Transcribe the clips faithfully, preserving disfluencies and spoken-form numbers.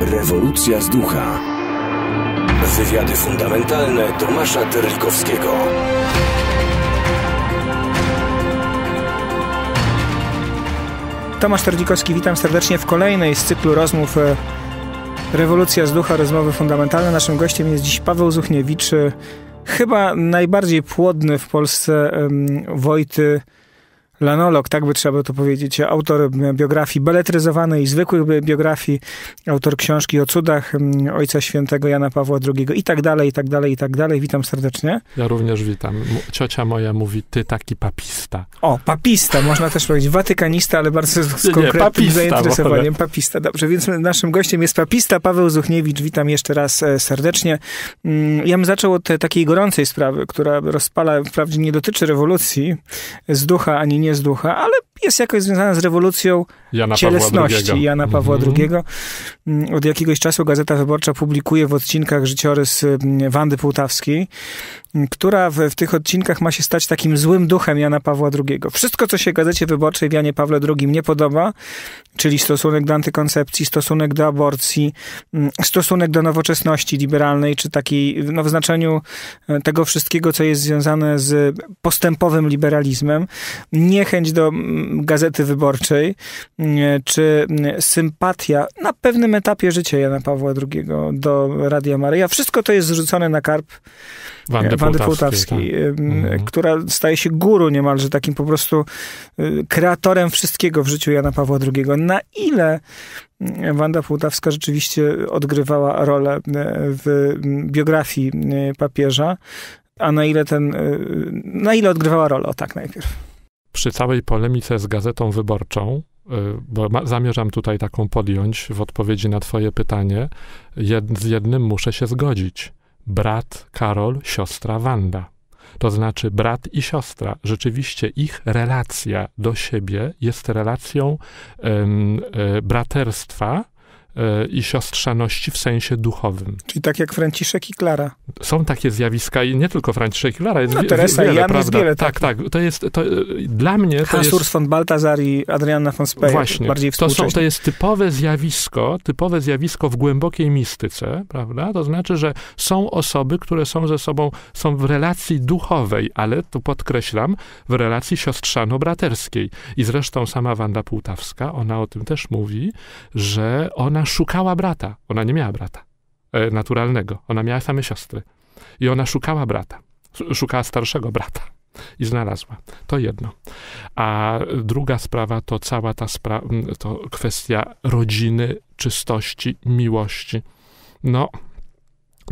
Rewolucja z Ducha. Wywiady fundamentalne Tomasza Terlikowskiego. Tomasz Terlikowski, witam serdecznie w kolejnej z cyklu rozmów Rewolucja z Ducha, rozmowy fundamentalne. Naszym gościem jest dziś Paweł Zuchniewicz, chyba najbardziej płodny w Polsce Wojty lanolog, tak by trzeba to powiedzieć, autor biografii beletryzowanej i zwykłych biografii, autor książki o cudach Ojca Świętego Jana Pawła drugiego i tak dalej, i tak dalej, i tak dalej. Witam serdecznie. Ja również witam. Ciocia moja mówi, ty taki papista. O, papista, można też powiedzieć, watykanista, ale bardzo z nie, konkretnym papista, zainteresowaniem. Bo... Papista, dobrze, więc naszym gościem jest papista Paweł Zuchniewicz. Witam jeszcze raz serdecznie. Ja bym zaczął od takiej gorącej sprawy, która rozpala, wprawdzie nie dotyczy rewolucji z ducha, ani nie z ducha, ale jest jakoś związana z rewolucją Jana cielesności Jana Pawła drugiego. Mm-hmm. Od jakiegoś czasu Gazeta Wyborcza publikuje w odcinkach życiorys Wandy Półtawskiej, która w, w tych odcinkach ma się stać takim złym duchem Jana Pawła drugiego. Wszystko, co się Gazecie Wyborczej w Janie Pawle drugiego nie podoba, czyli stosunek do antykoncepcji, stosunek do aborcji, stosunek do nowoczesności liberalnej, czy takiej, no, w znaczeniu tego wszystkiego, co jest związane z postępowym liberalizmem, niechęć do Gazety Wyborczej, czy sympatia na pewnym etapie życia Jana Pawła drugiego do Radia Maryja. Wszystko to jest zrzucone na karp Wandy, Wandy Półtawskiej, tak, która staje się guru niemalże, takim po prostu kreatorem wszystkiego w życiu Jana Pawła drugiego. Na ile Wanda Półtawska rzeczywiście odgrywała rolę w biografii papieża, a na ile ten, na ile odgrywała rolę? O tak najpierw. Przy całej polemice z Gazetą Wyborczą, bo ma, zamierzam tutaj taką podjąć w odpowiedzi na twoje pytanie, jed, z jednym muszę się zgodzić. Brat Karol, siostra Wanda. To znaczy brat i siostra. Rzeczywiście ich relacja do siebie jest relacją um, braterstwa um, i siostrzaności w sensie duchowym. Czyli tak jak Franciszek i Klara. Są takie zjawiska i nie tylko Franciszek i Klara. Jest no, Teresa wiele, i Jan jest wiele. Tak, tak. To jest, to, dla mnie... Hans Urs von Balthasar i Adriana von Speer. Właśnie. Bardziej to, są, to jest typowe zjawisko, typowe zjawisko w głębokiej mistyce, prawda? To znaczy, że są osoby, które są ze sobą, są w relacji duchowej, ale tu podkreślam, w relacji siostrzano-braterskiej. I zresztą sama Wanda Półtawska, ona o tym też mówi, że ona szukała brata. Ona nie miała brata naturalnego. Ona miała same siostry. I ona szukała brata. Szukała starszego brata. I znalazła. To jedno. A druga sprawa to cała ta sprawa, to kwestia rodziny, czystości, miłości. No,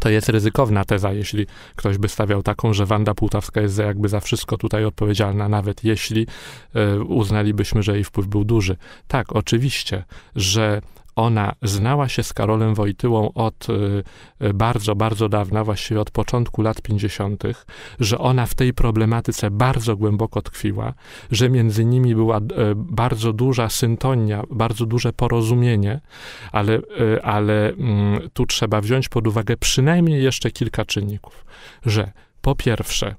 to jest ryzykowna teza, jeśli ktoś by stawiał taką, że Wanda Półtawska jest jakby za wszystko tutaj odpowiedzialna, nawet jeśli y, uznalibyśmy, że jej wpływ był duży. Tak, oczywiście, że ona znała się z Karolem Wojtyłą od bardzo, bardzo dawna, właściwie od początku lat pięćdziesiątych, że ona w tej problematyce bardzo głęboko tkwiła, że między nimi była bardzo duża syntonia, bardzo duże porozumienie, ale, ale tu trzeba wziąć pod uwagę przynajmniej jeszcze kilka czynników, że po pierwsze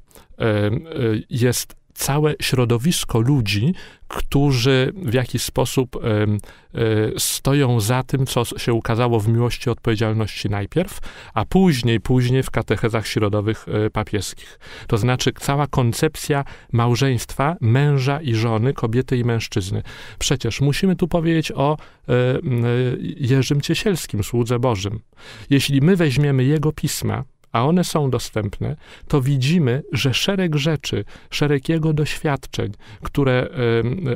jest całe środowisko ludzi, którzy w jakiś sposób y, y, stoją za tym, co się ukazało w Miłości Odpowiedzialności najpierw, a później, później w katechezach środowych y, papieskich. To znaczy cała koncepcja małżeństwa, męża i żony, kobiety i mężczyzny. Przecież musimy tu powiedzieć o y, y, Jerzym Ciesielskim, słudze Bożym. Jeśli my weźmiemy jego pisma, a one są dostępne, to widzimy, że szereg rzeczy, szereg jego doświadczeń, które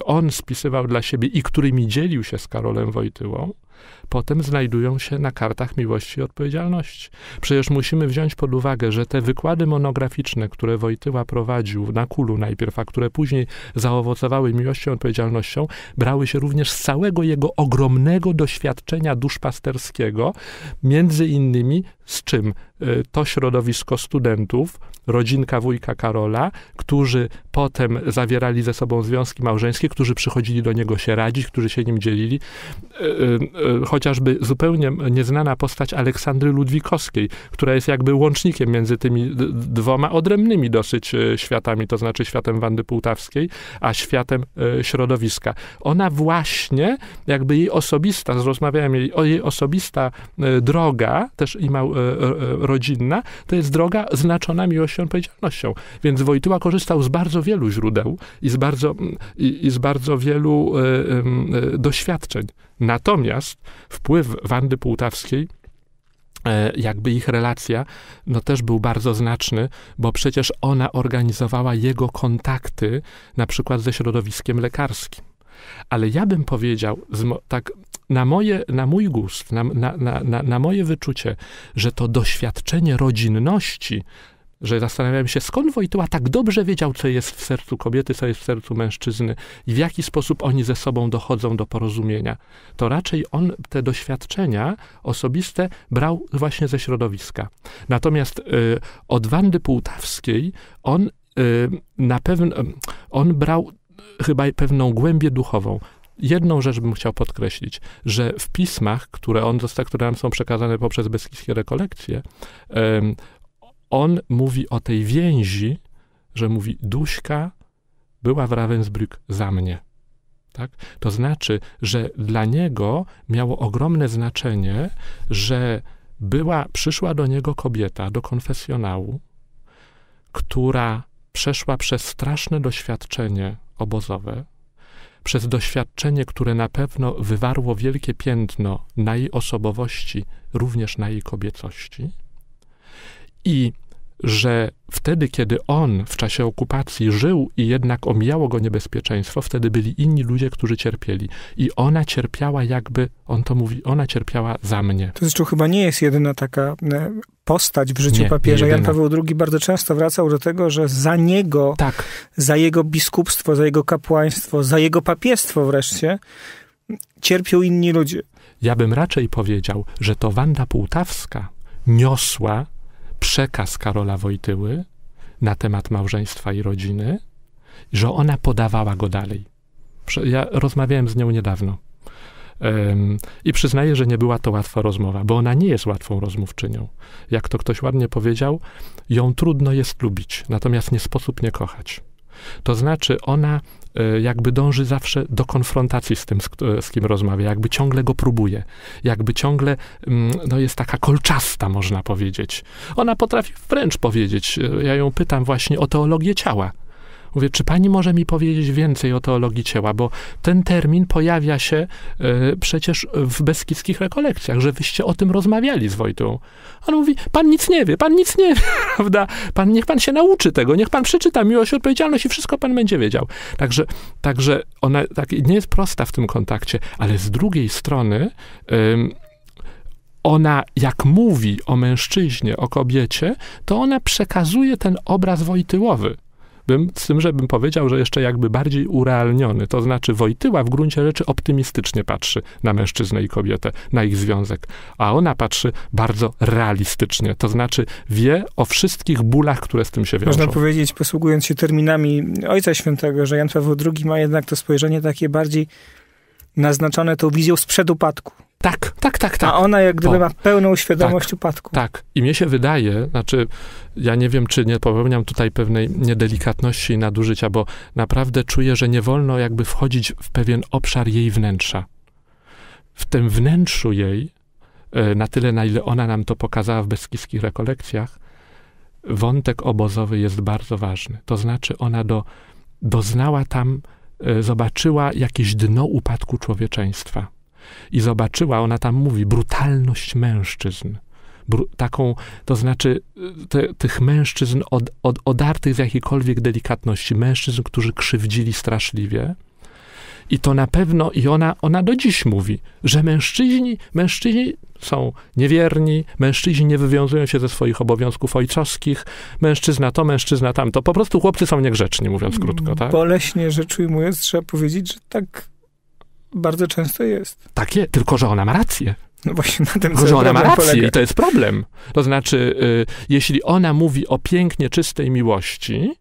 on spisywał dla siebie i którymi dzielił się z Karolem Wojtyłą, potem znajdują się na kartach Miłości i Odpowiedzialności. Przecież musimy wziąć pod uwagę, że te wykłady monograficzne, które Wojtyła prowadził na Kulu najpierw, a które później zaowocowały Miłością i Odpowiedzialnością, brały się również z całego jego ogromnego doświadczenia duszpasterskiego, między innymi z czym to środowisko studentów, rodzinka wujka Karola, którzy potem zawierali ze sobą związki małżeńskie, którzy przychodzili do niego się radzić, którzy się nim dzielili. Chociażby zupełnie nieznana postać Aleksandry Ludwikowskiej, która jest jakby łącznikiem między tymi dwoma odrębnymi dosyć światami, to znaczy światem Wandy Półtawskiej, a światem środowiska. Ona właśnie, jakby jej osobista, rozmawiałem jej, o jej osobista droga, też i mał, rodzinna, to jest droga znaczona miłością i odpowiedzialnością. Więc Wojtyła korzystał z bardzo wielu źródeł i z bardzo, i, i z bardzo wielu y, y, doświadczeń. Natomiast wpływ Wandy Półtawskiej, jakby ich relacja, no też był bardzo znaczny, bo przecież ona organizowała jego kontakty na przykład ze środowiskiem lekarskim. Ale ja bym powiedział, tak na, moje, na mój gust, na, na, na, na moje wyczucie, że to doświadczenie rodzinności, że zastanawiałem się, skąd Wojtyła tak dobrze wiedział, co jest w sercu kobiety, co jest w sercu mężczyzny i w jaki sposób oni ze sobą dochodzą do porozumienia. To raczej on te doświadczenia osobiste brał właśnie ze środowiska. Natomiast y, od Wandy Półtawskiej on y, na pewno, on brał chyba pewną głębię duchową. Jedną rzecz bym chciał podkreślić, że w pismach, które, on, które nam są przekazane poprzez Beskidzkie Rekolekcje, y, on mówi o tej więzi, że mówi, Duśka była w Ravensbrück za mnie. Tak? To znaczy, że dla niego miało ogromne znaczenie, że była, przyszła do niego kobieta, do konfesjonału, która przeszła przez straszne doświadczenie obozowe, przez doświadczenie, które na pewno wywarło wielkie piętno na jej osobowości, również na jej kobiecości. I że wtedy, kiedy on w czasie okupacji żył i jednak omijało go niebezpieczeństwo, wtedy byli inni ludzie, którzy cierpieli. I ona cierpiała jakby, on to mówi, ona cierpiała za mnie. To zresztą chyba nie jest jedyna taka postać w życiu nie, papieża. Nie Jan Paweł drugi bardzo często wracał do tego, że za niego, tak. za jego biskupstwo, za jego kapłaństwo, za jego papiestwo wreszcie, cierpią inni ludzie. Ja bym raczej powiedział, że to Wanda Półtawska niosła przekaz Karola Wojtyły na temat małżeństwa i rodziny, że ona podawała go dalej. Ja rozmawiałem z nią niedawno um, i przyznaję, że nie była to łatwa rozmowa, bo ona nie jest łatwą rozmówczynią. Jak to ktoś ładnie powiedział, ją trudno jest lubić, natomiast nie sposób nie kochać. To znaczy ona jakby dąży zawsze do konfrontacji z tym, z kim rozmawia, jakby ciągle go próbuje, jakby ciągle no jest taka kolczasta, można powiedzieć. Ona potrafi wręcz powiedzieć, ja ją pytam właśnie o teologię ciała. Mówię, czy pani może mi powiedzieć więcej o teologii ciała, bo ten termin pojawia się y, przecież w Beskidzkich Rekolekcjach, że wyście o tym rozmawiali z Wojtą. On mówi, pan nic nie wie, pan nic nie wie, prawda? Pan, niech pan się nauczy tego, niech pan przeczyta miłość, odpowiedzialność i wszystko pan będzie wiedział. Także, także ona tak, nie jest prosta w tym kontakcie, ale z drugiej strony y, ona jak mówi o mężczyźnie, o kobiecie, to ona przekazuje ten obraz Wojtyłowy. Z tym, żebym powiedział, że jeszcze jakby bardziej urealniony. To znaczy Wojtyła w gruncie rzeczy optymistycznie patrzy na mężczyznę i kobietę, na ich związek. A ona patrzy bardzo realistycznie. To znaczy wie o wszystkich bólach, które z tym się wiążą. Można powiedzieć, posługując się terminami Ojca Świętego, że Jan Paweł drugi ma jednak to spojrzenie takie bardziej naznaczone tą wizją sprzed upadku. Tak, tak, tak, tak. A ona jak gdyby to ma pełną świadomość tak, upadku. Tak. I mnie się wydaje, znaczy ja nie wiem, czy nie popełniam tutaj pewnej niedelikatności i nadużycia, bo naprawdę czuję, że nie wolno jakby wchodzić w pewien obszar jej wnętrza. W tym wnętrzu jej, na tyle na ile ona nam to pokazała w Beskidzkich Rekolekcjach, wątek obozowy jest bardzo ważny. To znaczy ona do, doznała tam, zobaczyła jakieś dno upadku człowieczeństwa. I zobaczyła, ona tam mówi, brutalność mężczyzn. Bru taką, to znaczy te, tych mężczyzn od, od, odartych z jakiejkolwiek delikatności. Mężczyzn, którzy krzywdzili straszliwie. I to na pewno, i ona, ona do dziś mówi, że mężczyźni, mężczyźni są niewierni, mężczyźni nie wywiązują się ze swoich obowiązków ojcowskich, mężczyzna to, mężczyzna tamto. Po prostu chłopcy są niegrzeczni, mówiąc krótko. Tak? Boleśnie rzecz ujmując, trzeba powiedzieć, że tak bardzo często jest. Tak jest, tylko że ona ma rację. No właśnie na tym, że ona ma rację polega. I to jest problem. To znaczy, y, jeśli ona mówi o pięknie czystej miłości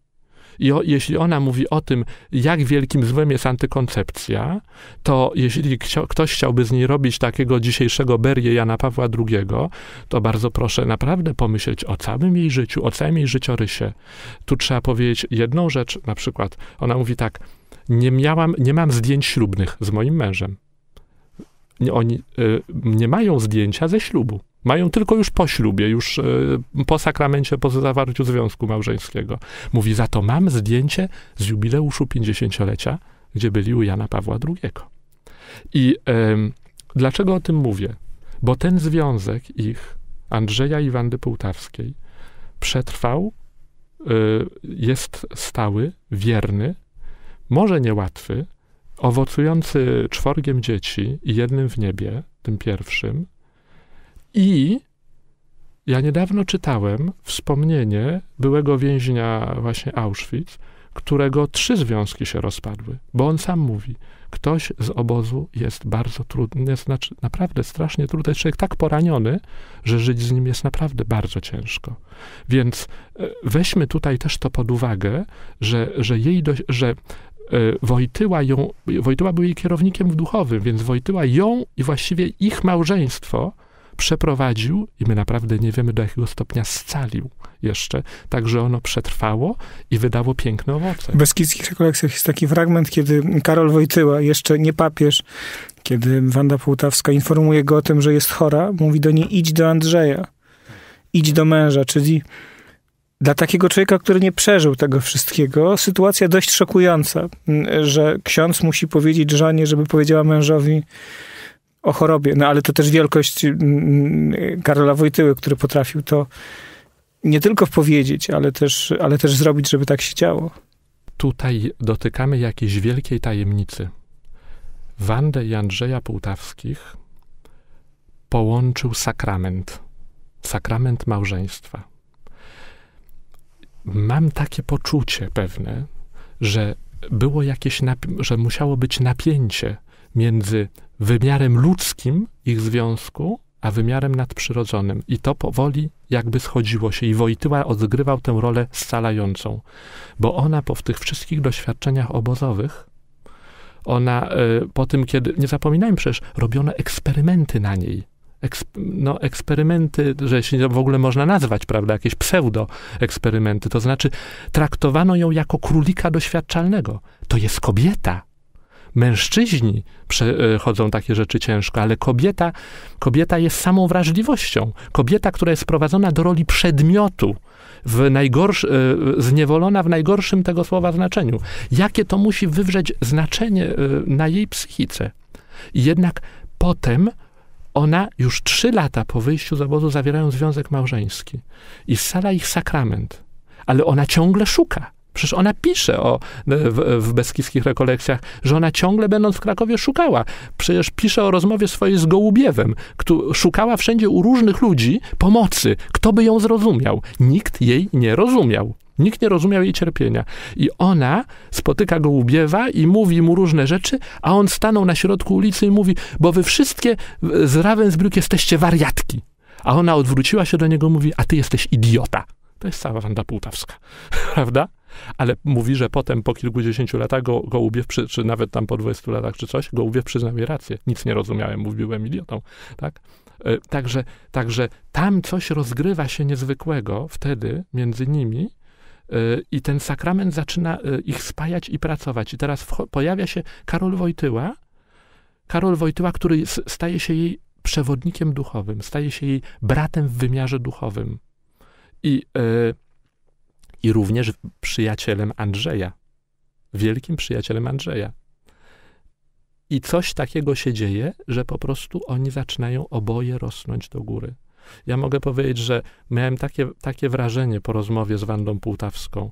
i o, jeśli ona mówi o tym, jak wielkim złem jest antykoncepcja, to jeśli kcio, ktoś chciałby z niej robić takiego dzisiejszego Berię Jana Pawła drugiego, to bardzo proszę naprawdę pomyśleć o całym jej życiu, o całym jej życiorysie. Tu trzeba powiedzieć jedną rzecz, na przykład ona mówi tak, nie miałam, nie mam zdjęć ślubnych z moim mężem. Oni y, nie mają zdjęcia ze ślubu. Mają tylko już po ślubie, już y, po sakramencie, po zawarciu związku małżeńskiego. Mówi, za to mam zdjęcie z jubileuszu pięćdziesięciolecia, gdzie byli u Jana Pawła drugiego. I y, dlaczego o tym mówię? Bo ten związek ich, Andrzeja i Wandy Półtawskiej, przetrwał, y, jest stały, wierny, może niełatwy, owocujący czworgiem dzieci i jednym w niebie, tym pierwszym. I ja niedawno czytałem wspomnienie byłego więźnia właśnie Auschwitz, którego trzy związki się rozpadły, bo on sam mówi, ktoś z obozu jest bardzo trudny, jest znaczy naprawdę strasznie trudny, jest człowiek tak poraniony, że żyć z nim jest naprawdę bardzo ciężko. Więc weźmy tutaj też to pod uwagę, że, że jej dość, że Wojtyła, ją, Wojtyła był jej kierownikiem duchowym, więc Wojtyła ją i właściwie ich małżeństwo przeprowadził i my naprawdę nie wiemy, do jakiego stopnia scalił jeszcze, tak, że ono przetrwało i wydało piękne owoce. W Beskidzkich Rekolekcjach jest taki fragment, kiedy Karol Wojtyła, jeszcze nie papież, kiedy Wanda Półtawska informuje go o tym, że jest chora, mówi do niej, idź do Andrzeja, idź do męża, czyli dla takiego człowieka, który nie przeżył tego wszystkiego, sytuacja dość szokująca, że ksiądz musi powiedzieć żonie, żeby powiedziała mężowi o chorobie. No ale to też wielkość Karola Wojtyły, który potrafił to nie tylko powiedzieć, ale też, ale też zrobić, żeby tak się działo. Tutaj dotykamy jakiejś wielkiej tajemnicy. Wandę i Andrzeja Półtawskich połączył sakrament. Sakrament małżeństwa. Mam takie poczucie pewne, że było jakieś, że musiało być napięcie między wymiarem ludzkim ich związku, a wymiarem nadprzyrodzonym. I to powoli jakby schodziło się. I Wojtyła odgrywał tę rolę scalającą. Bo ona po tych wszystkich doświadczeniach obozowych, ona po tym, kiedy, nie zapominajmy przecież, robiono eksperymenty na niej. Eksp no, eksperymenty, że się w ogóle można nazwać, prawda, jakieś pseudo-eksperymenty. To znaczy traktowano ją jako królika doświadczalnego. To jest kobieta. Mężczyźni przechodzą takie rzeczy ciężko, ale kobieta, kobieta jest samą wrażliwością. Kobieta, która jest sprowadzona do roli przedmiotu, w najgorszy, zniewolona w najgorszym tego słowa znaczeniu. Jakie to musi wywrzeć znaczenie na jej psychice? I jednak potem ona już trzy lata po wyjściu z obozu zawierają związek małżeński i scala ich sakrament, ale ona ciągle szuka. Przecież ona pisze o, w, w Beskidzkich Rekolekcjach, że ona ciągle będąc w Krakowie szukała. Przecież pisze o rozmowie swojej z Gołubiewem, który szukała wszędzie u różnych ludzi pomocy. Kto by ją zrozumiał? Nikt jej nie rozumiał. Nikt nie rozumiał jej cierpienia. I ona spotyka Gołubiewa i mówi mu różne rzeczy, a on stanął na środku ulicy i mówi, bo wy wszystkie z Ravensbrück jesteście wariatki. A ona odwróciła się do niego i mówi, a ty jesteś idiota. To jest cała Wanda Półtawska, prawda? Ale mówi, że potem po kilkudziesięciu latach go, Gołubiew, przy, czy nawet tam po dwudziestu latach czy coś, Gołubiew przyznał jej rację. Nic nie rozumiałem, mówiłem idiotą, tak? Yy, także, także tam coś rozgrywa się niezwykłego wtedy między nimi, i ten sakrament zaczyna ich spajać i pracować. I teraz pojawia się Karol Wojtyła, Karol Wojtyła, który staje się jej przewodnikiem duchowym, staje się jej bratem w wymiarze duchowym. I, yy, i również przyjacielem Andrzeja, wielkim przyjacielem Andrzeja. I coś takiego się dzieje, że po prostu oni zaczynają oboje rosnąć do góry. Ja mogę powiedzieć, że miałem takie, takie wrażenie po rozmowie z Wandą Półtawską,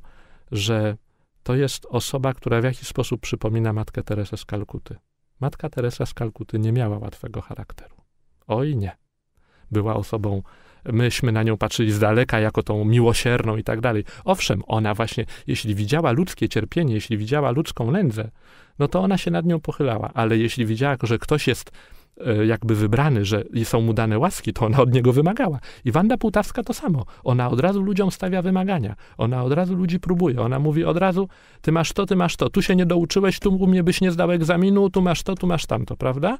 że to jest osoba, która w jakiś sposób przypomina Matkę Teresę z Kalkuty. Matka Teresa z Kalkuty nie miała łatwego charakteru. Oj nie. Była osobą, myśmy na nią patrzyli z daleka, jako tą miłosierną i tak dalej. Owszem, ona właśnie, jeśli widziała ludzkie cierpienie, jeśli widziała ludzką nędzę, no to ona się nad nią pochylała, ale jeśli widziała, że ktoś jest jakby wybrany, że są mu dane łaski, to ona od niego wymagała. I Wanda Półtawska to samo. Ona od razu ludziom stawia wymagania. Ona od razu ludzi próbuje. Ona mówi od razu, ty masz to, ty masz to. Tu się nie douczyłeś, tu u mnie byś nie zdał egzaminu, tu masz to, tu masz tamto, prawda?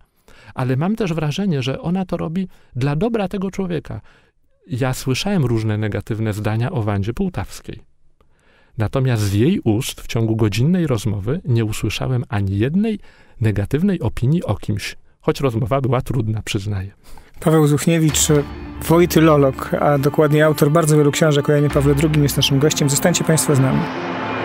Ale mam też wrażenie, że ona to robi dla dobra tego człowieka. Ja słyszałem różne negatywne zdania o Wandzie Półtawskiej. Natomiast z jej ust w ciągu godzinnej rozmowy nie usłyszałem ani jednej negatywnej opinii o kimś. Choć rozmowa była trudna, przyznaję. Paweł Zuchniewicz, wojtylolog, a dokładnie autor bardzo wielu książek o Janie Pawle drugim, jest naszym gościem. Zostańcie Państwo z nami.